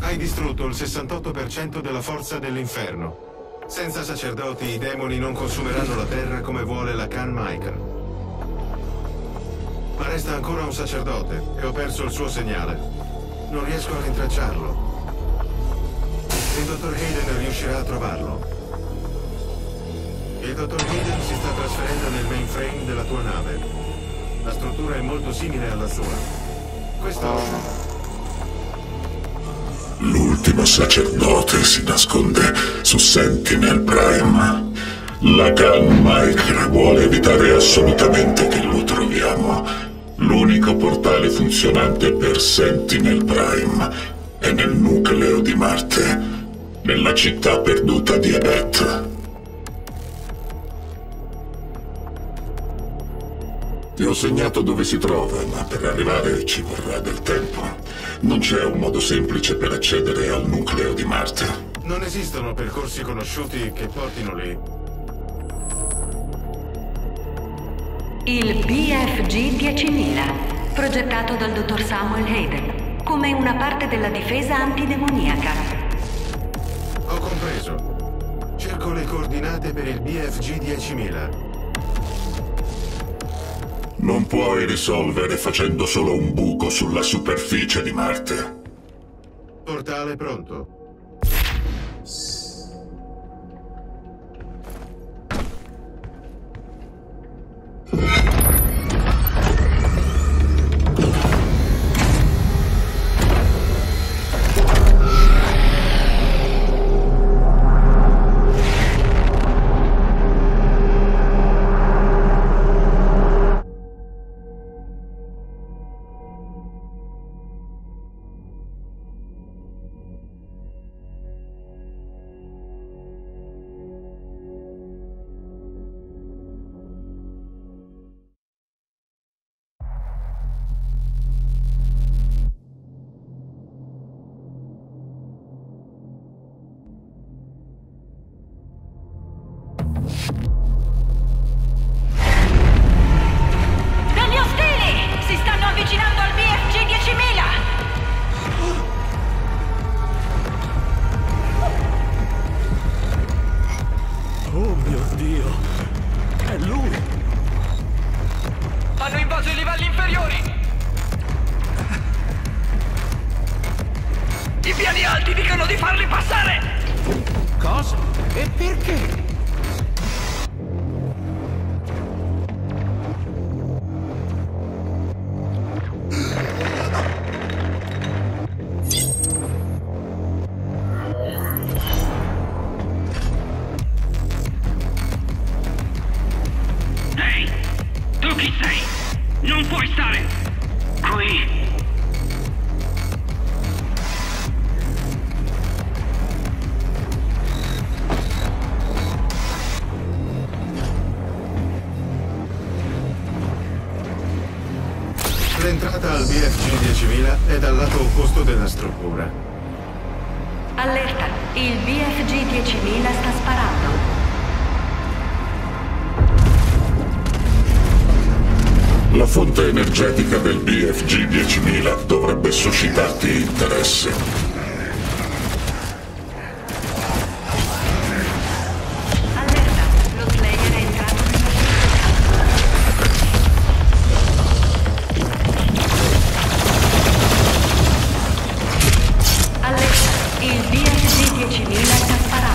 Hai distrutto il 68% della forza dell'inferno. Senza sacerdoti, i demoni non consumeranno la terra come vuole la Khan Michael. Ma resta ancora un sacerdote e ho perso il suo segnale. Non riesco a rintracciarlo. Il dottor Hayden riuscirà a trovarlo. Il dottor Hayden si sta trasferendo nel mainframe della tua nave. La struttura è molto simile alla sua. Questo... L'ultimo sacerdote si nasconde su Sentinel Prime. La Khan Michael vuole evitare assolutamente che lo troviamo. L'unico portale funzionante per Sentinel Prime è nel nucleo di Marte, nella città perduta di Ebet. Ti ho segnato dove si trova, ma per arrivare ci vorrà del tempo. Non c'è un modo semplice per accedere al nucleo di Marte. Non esistono percorsi conosciuti che portino lì. Il BFG 10.000, progettato dal dottor Samuel Hayden, come una parte della difesa antidemoniaca. Ho compreso. Cerco le coordinate per il BFG 10.000. Non puoi risolvere facendo solo un buco sulla superficie di Marte. Portale pronto. L'entrata al BFG 10.000 è dal lato opposto della struttura. Allerta, il BFG 10.000 sta sparando. La fonte energetica del BFG 10.000 dovrebbe suscitarti interesse. Allerta, lo slayer è entrato nella struttura. Allerta, il BFG 10.000 sta sparando.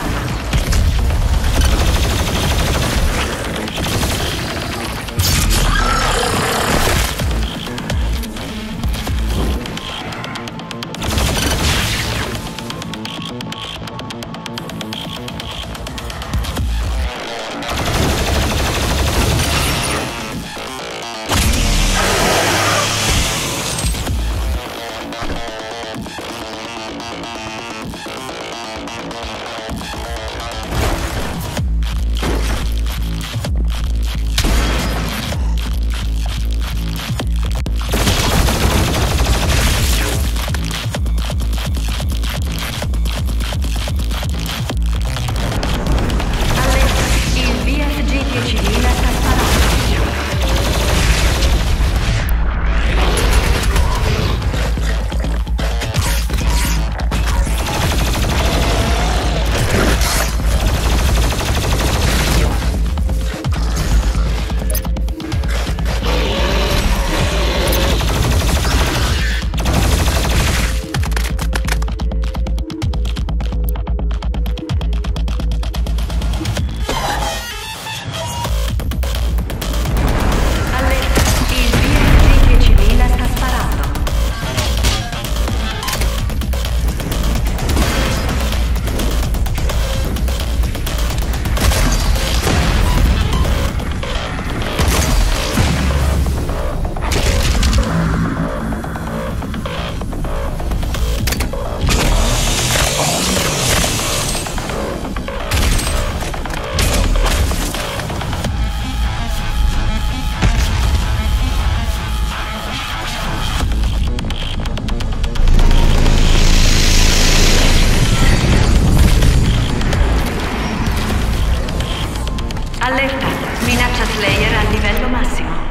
Allerta. Minaccia Slayer a livello massimo.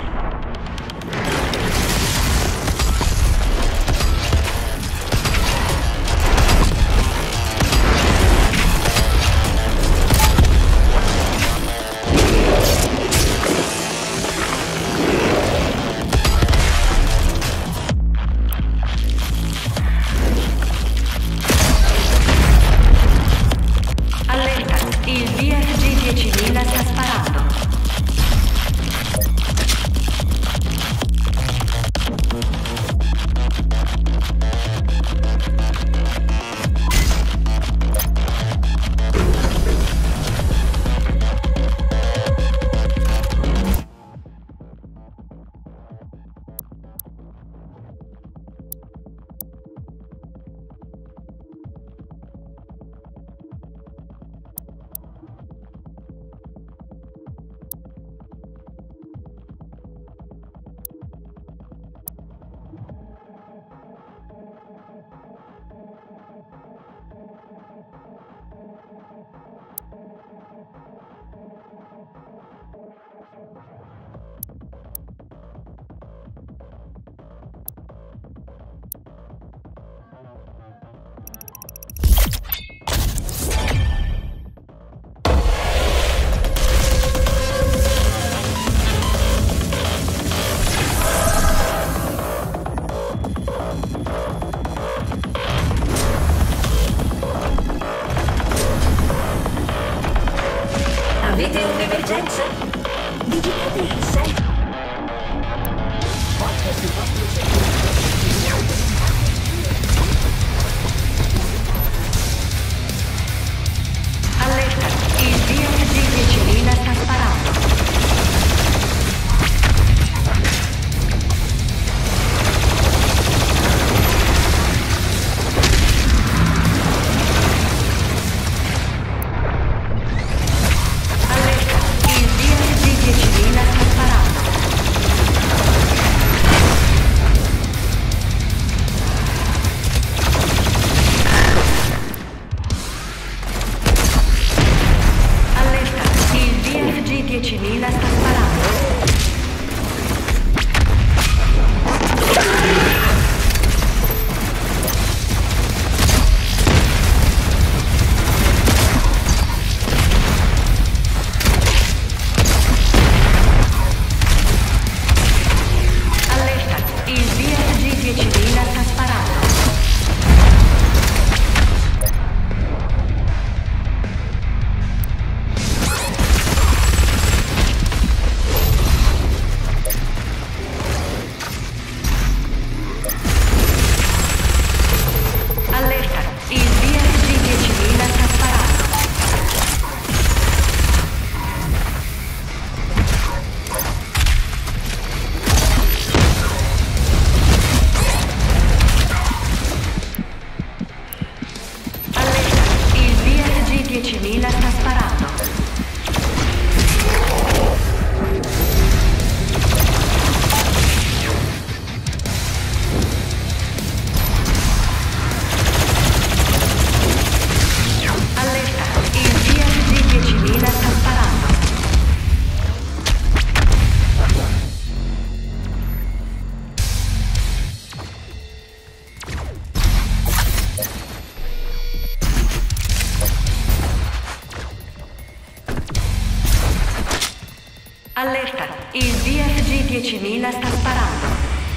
Allerta, il BFG 10.000 sta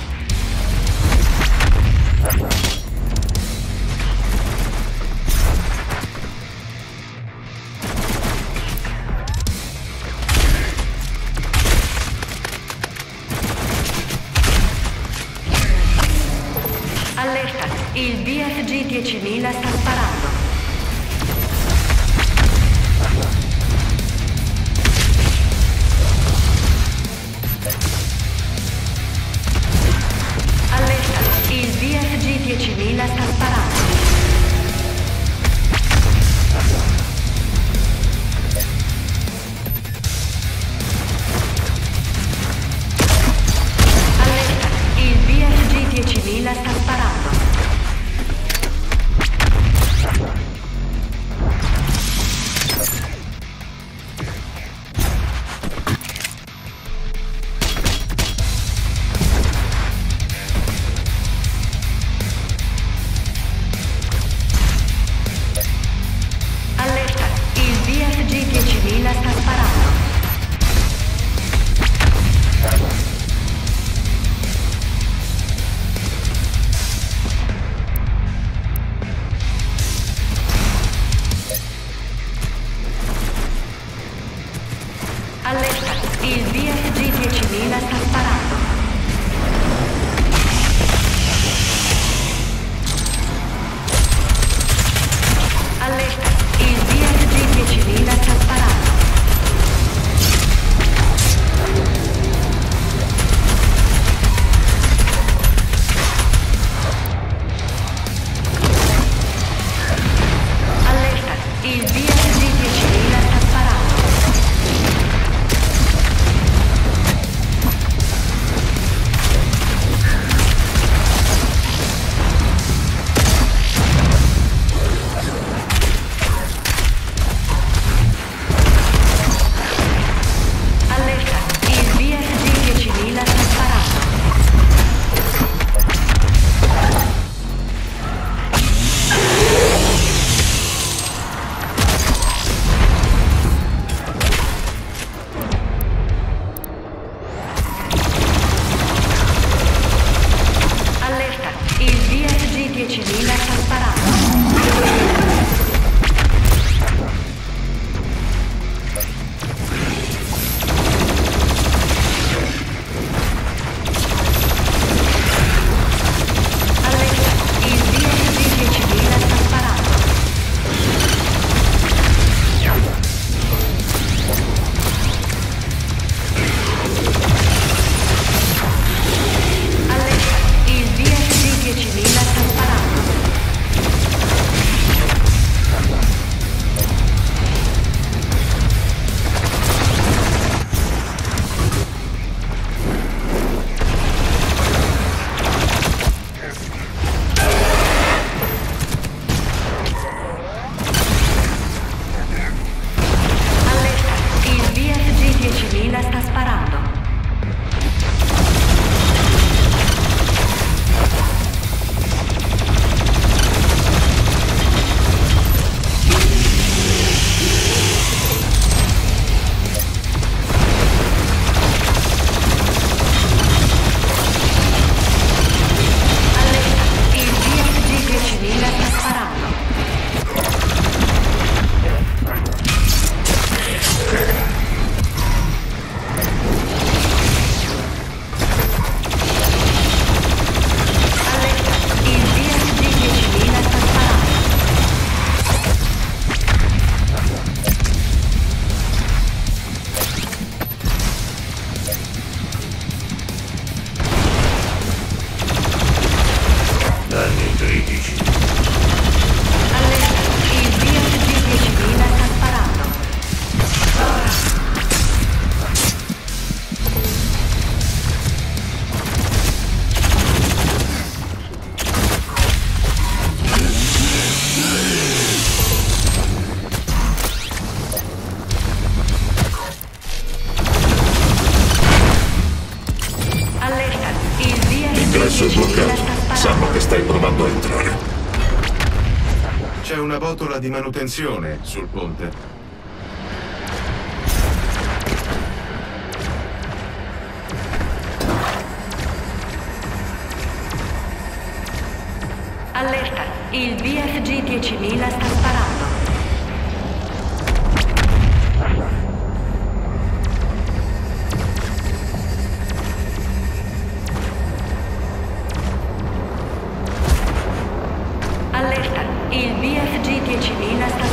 sparando. Allerta, il BFG 10.000 sta sparando. Allerta, il BFG 10.000 sta sparando. Di manutenzione sul ponte. Allerta, il BFG 10.000 sta sparando. Allerta, il BFG 10.000 sta sparando.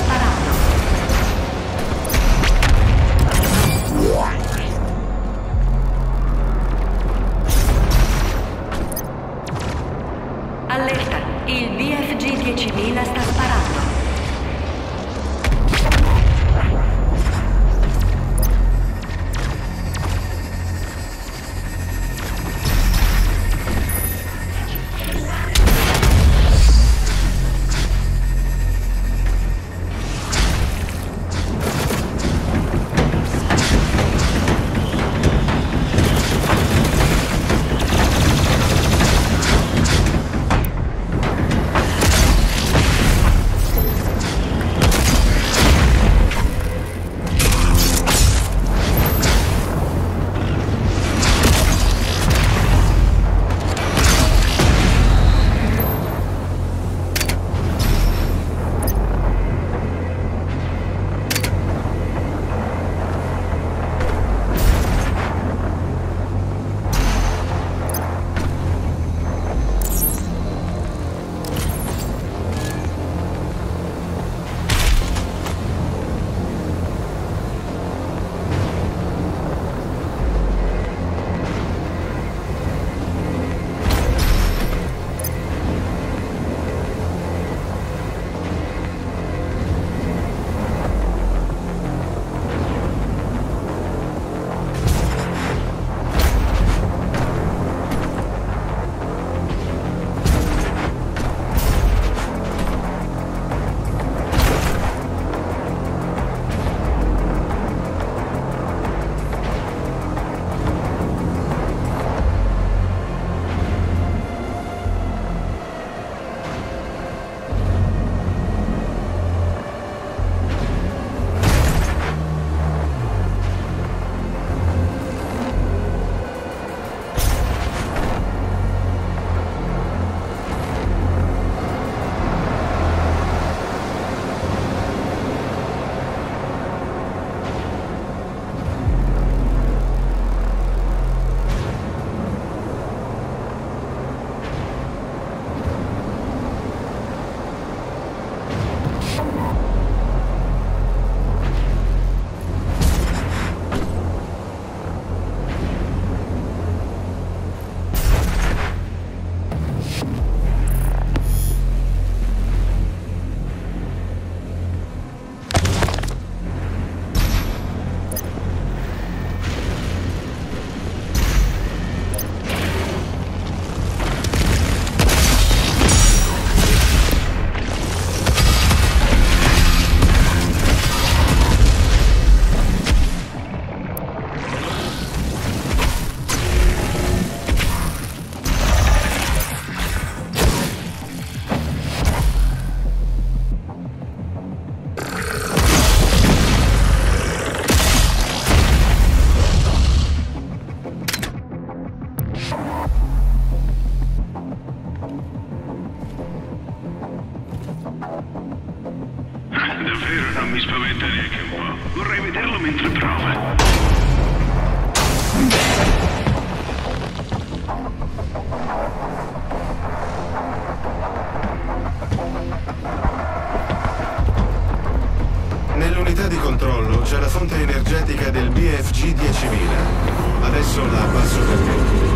Nell'unità di controllo c'è la fonte energetica del BFG 10.000. Adesso la abbasso per te.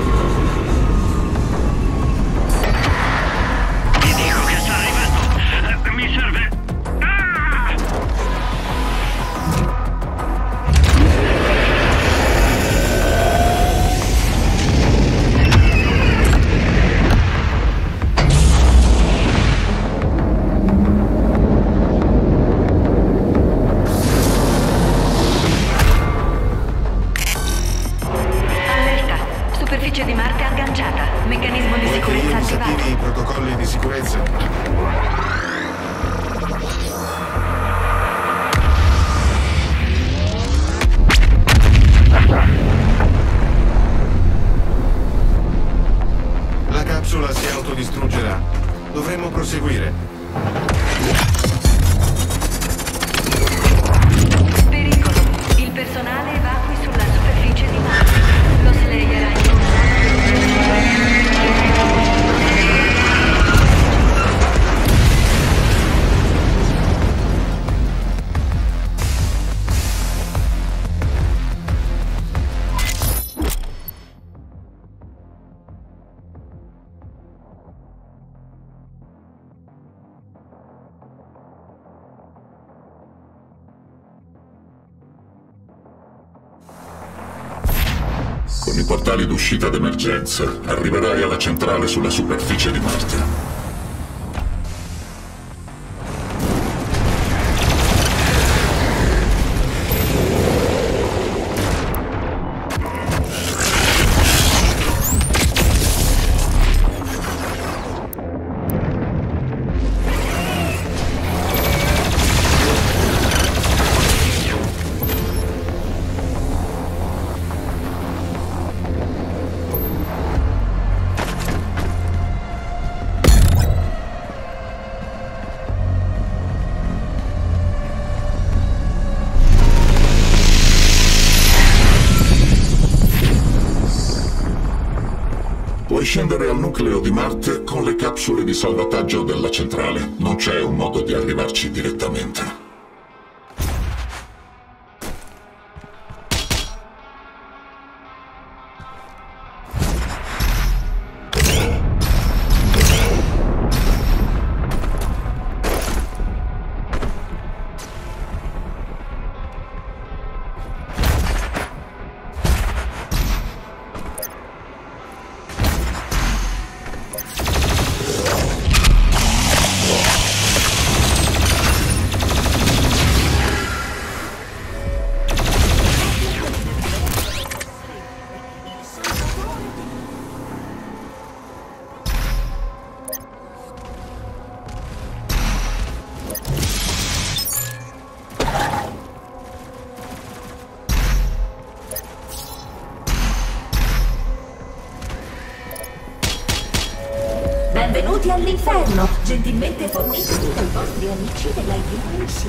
Con i portali d'uscita d'emergenza arriverai alla centrale sulla superficie di Marte. Scendere al nucleo di Marte con le capsule di salvataggio della centrale. Non c'è un modo di arrivarci direttamente. Benvenuti all'inferno, gentilmente forniti dai vostri amici della UAC.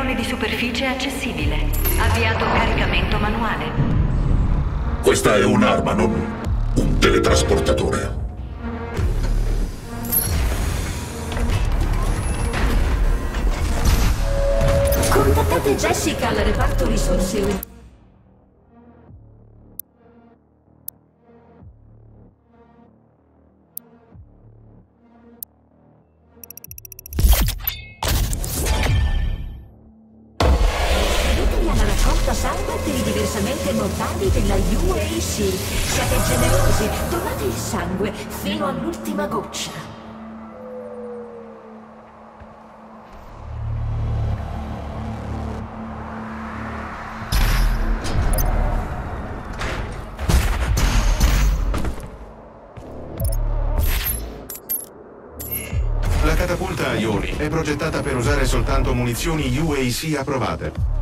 cannone di superficie accessibile. Avviato caricamento manuale. Questa è un'arma, non un teletrasportatore. Contattate Jessica al reparto risorse umane. Della UAC. Siate generosi, donate il sangue fino all'ultima goccia. La catapulta a ioni è progettata per usare soltanto munizioni UAC approvate.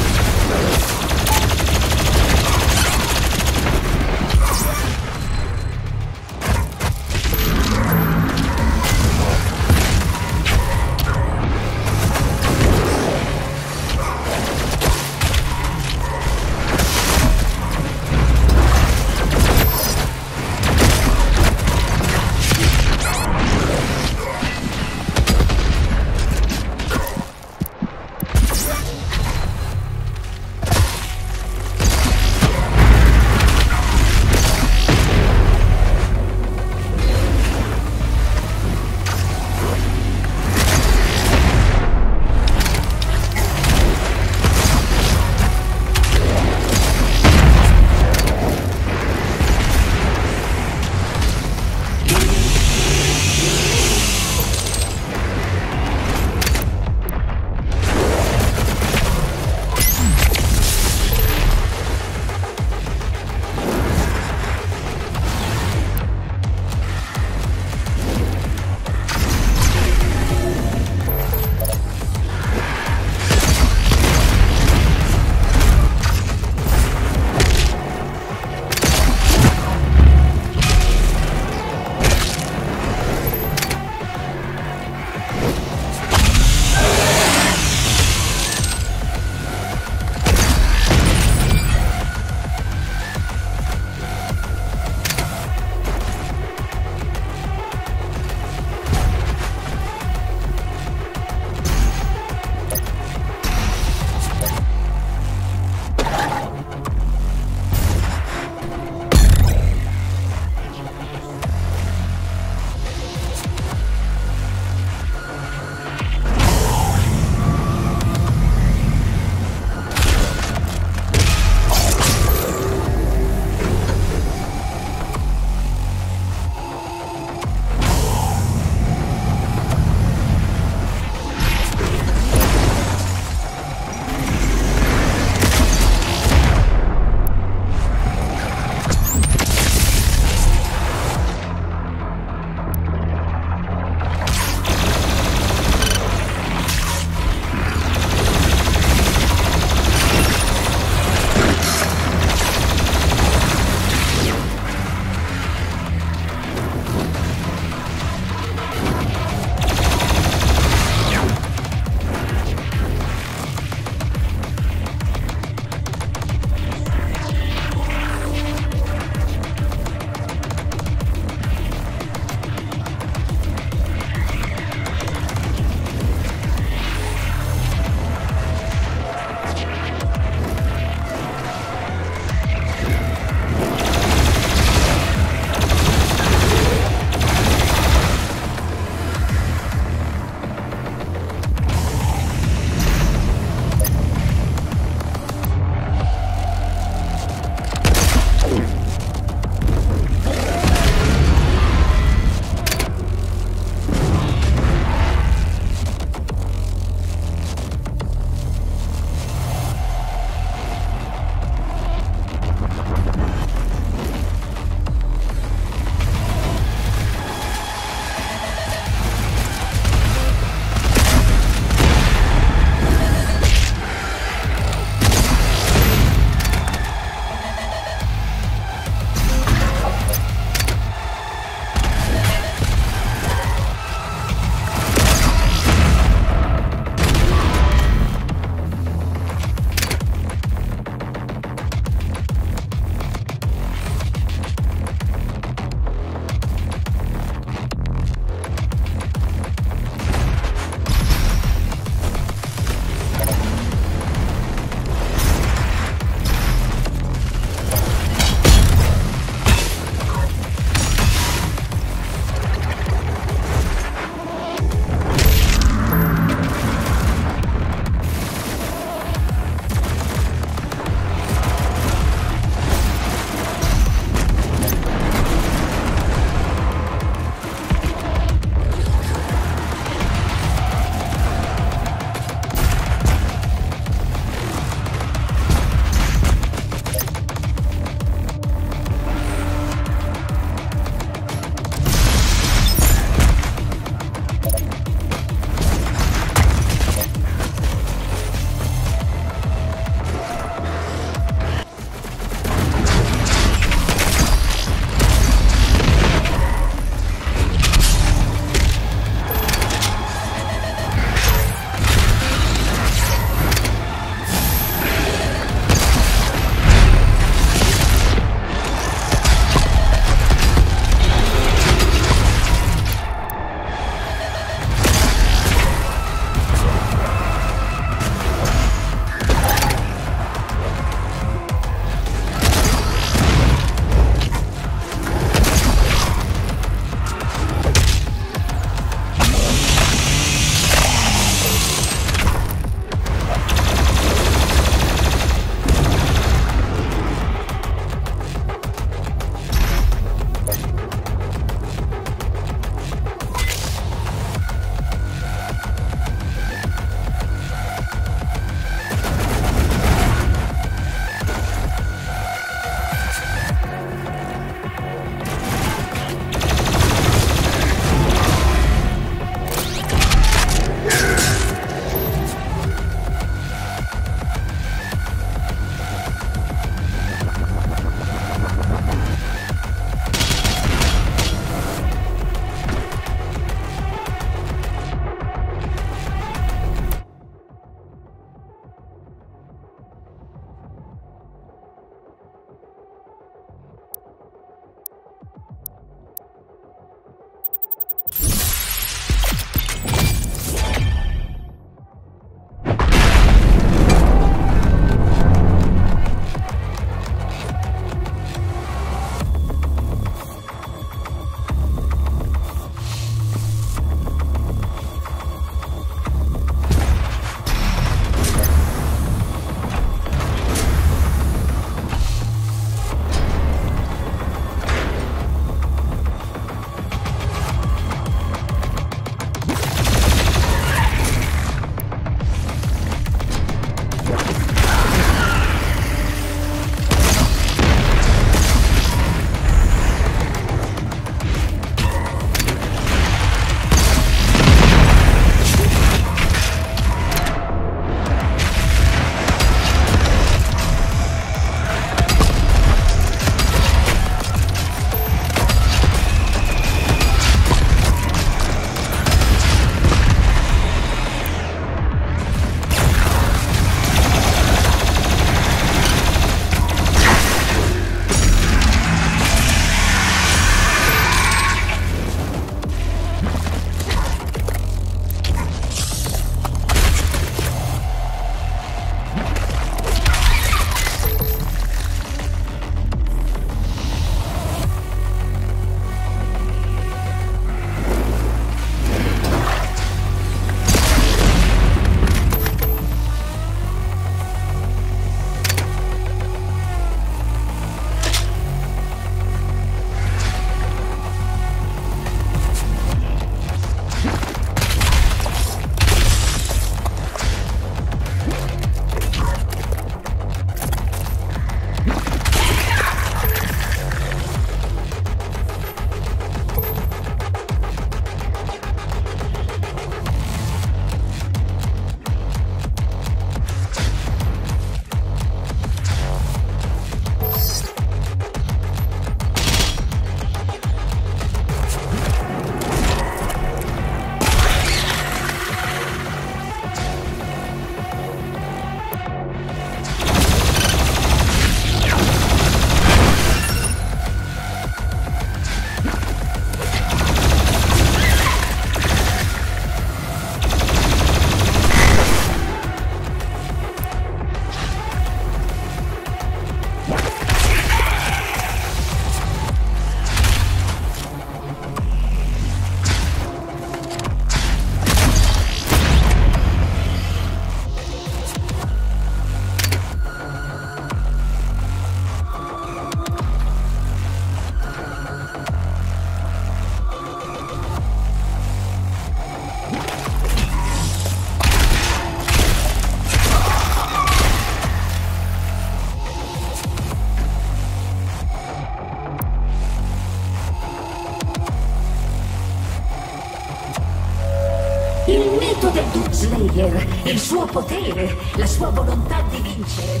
Slayer, il suo potere, la sua volontà di vincere,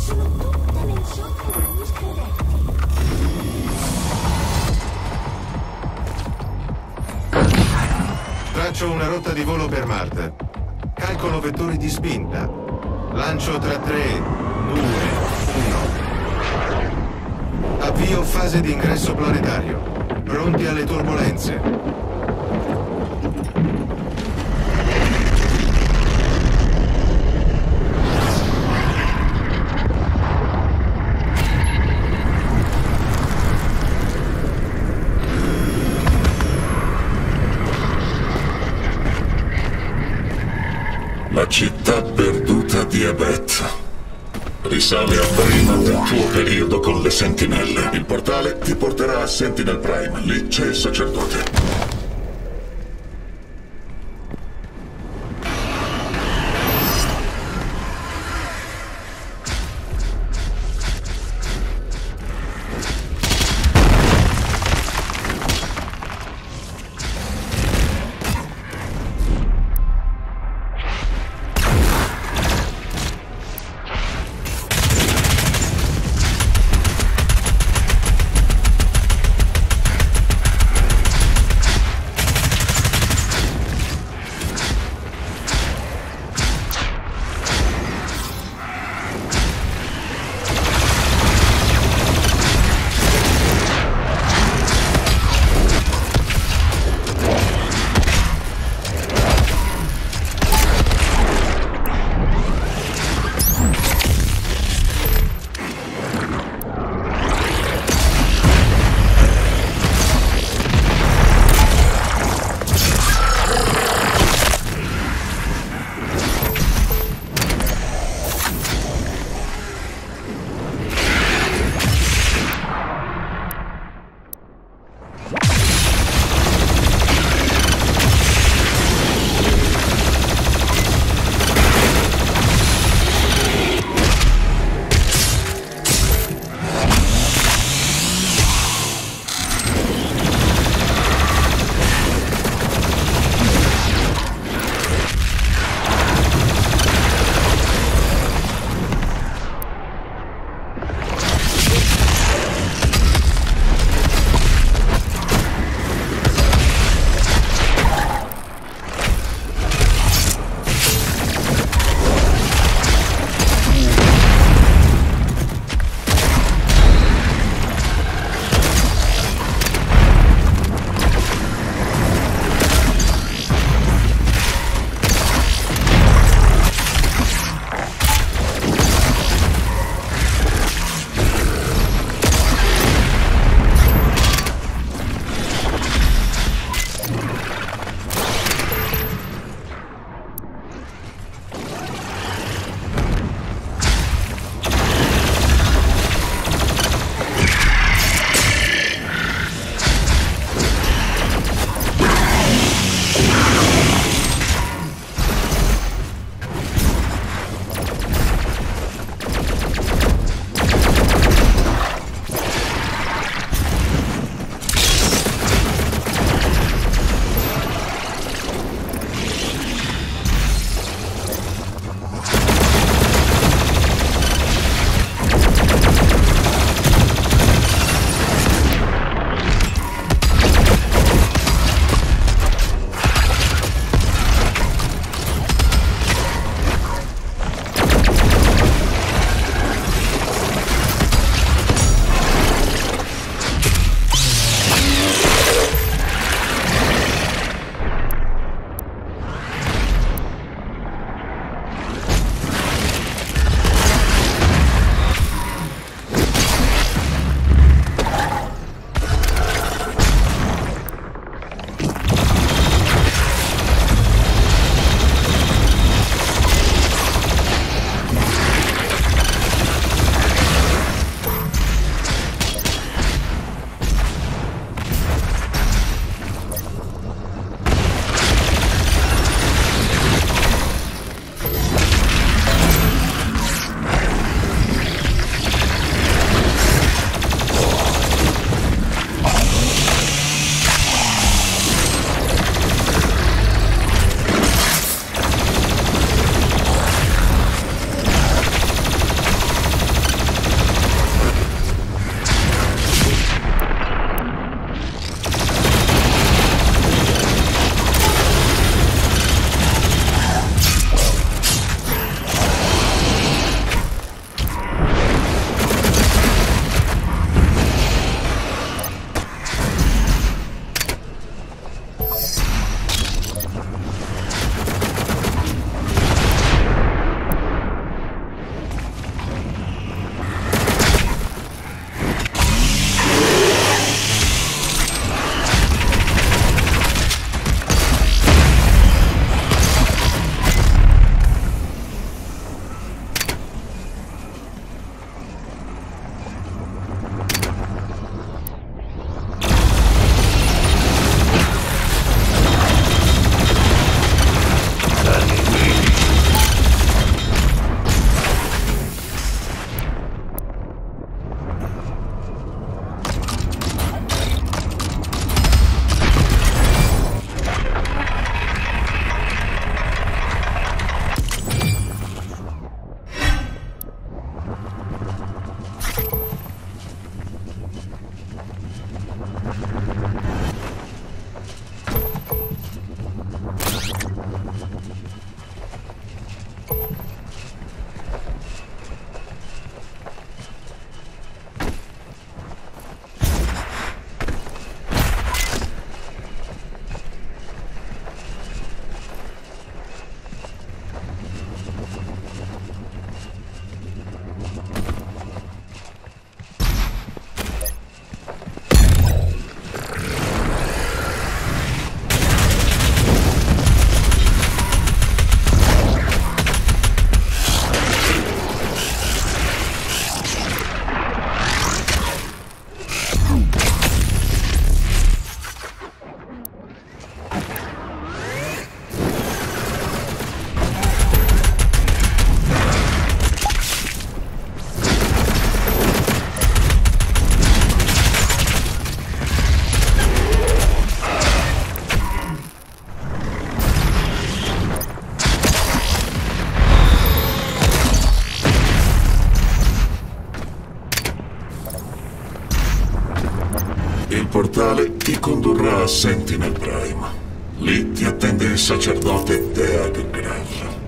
sono tutte nel gioco dei miscredenti. Traccio una rotta di volo per Marte. Calcolo vettori di spinta. Lancio tra 3, 2, 1. Avvio fase di ingresso planetario. Pronti alle turbolenze. Città perduta di Ebet. Risale a prima del tuo periodo con le sentinelle. Il portale ti porterà a Sentinel Prime. Lì c'è il sacerdote. portale ti condurrà a Sentinel Prime. Lì ti attende il sacerdote Deag Grell.